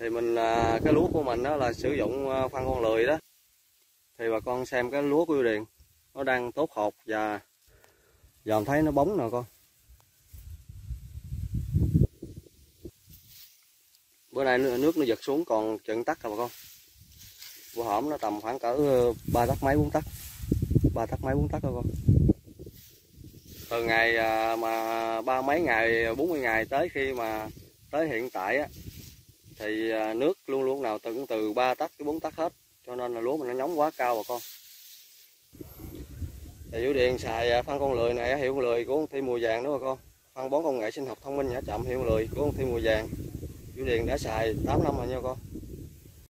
Thì mình là cái lúa của mình đó là sử dụng phân con lười đó. Thì bà con xem cái lúa của Yêu Điền nó đang tốt hột và dòm thấy nó bóng nè con. Bữa nay nước nó giật xuống còn chừng tắc rồi bà con. Vụ hổm nó tầm khoảng cỡ 3 tắc mấy 4 tắc. 3 tắc mấy 4 tắc rồi con. Từ ngày mà 30 mấy ngày 40 ngày tới khi mà tới hiện tại á, thì nước luôn luôn nào từ cũng từ 3 tắc tới 4 tắc hết, cho nên là lúa mình nó nhóng quá cao bà con. Thì Vũ Điền xài phân con lười này hiệu lười của công ty Mùa Vàng đó bà con. Phân bón công nghệ sinh học thông minh nhả chậm hiệu lười của công ty Mùa Vàng. Vũ Điền đã xài 8 năm rồi nha con.